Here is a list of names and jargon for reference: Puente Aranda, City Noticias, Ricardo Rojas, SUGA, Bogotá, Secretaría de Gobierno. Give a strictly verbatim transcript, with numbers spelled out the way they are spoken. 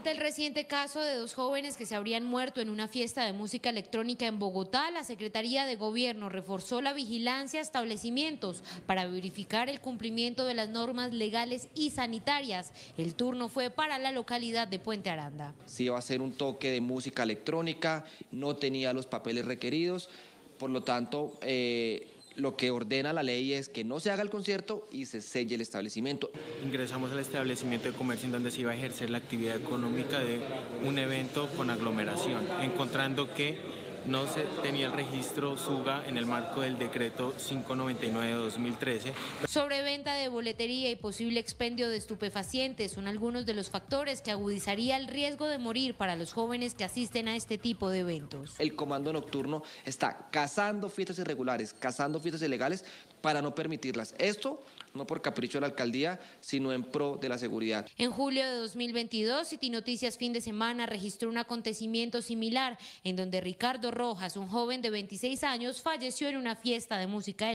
Ante el reciente caso de dos jóvenes que se habrían muerto en una fiesta de música electrónica en Bogotá, la Secretaría de Gobierno reforzó la vigilancia a establecimientos para verificar el cumplimiento de las normas legales y sanitarias. El turno fue para la localidad de Puente Aranda. Sí, va a ser un toque de música electrónica, no tenía los papeles requeridos, por lo tanto... Eh... Lo que ordena la ley es que no se haga el concierto y se selle el establecimiento. Ingresamos al establecimiento de comercio en donde se iba a ejercer la actividad económica de un evento con aglomeración, encontrando que no se tenía el registro SUGA en el marco del decreto quinientos noventa y nueve de dos mil trece. Sobreventa de boletería y posible expendio de estupefacientes son algunos de los factores que agudizaría el riesgo de morir para los jóvenes que asisten a este tipo de eventos. El comando nocturno está cazando fiestas irregulares, cazando fiestas ilegales para no permitirlas. Esto no por capricho de la alcaldía, sino en pro de la seguridad. En julio de dos mil veintidós, City Noticias Fin de Semana registró un acontecimiento similar en donde Ricardo Rojas, un joven de veintiséis años, falleció en una fiesta de música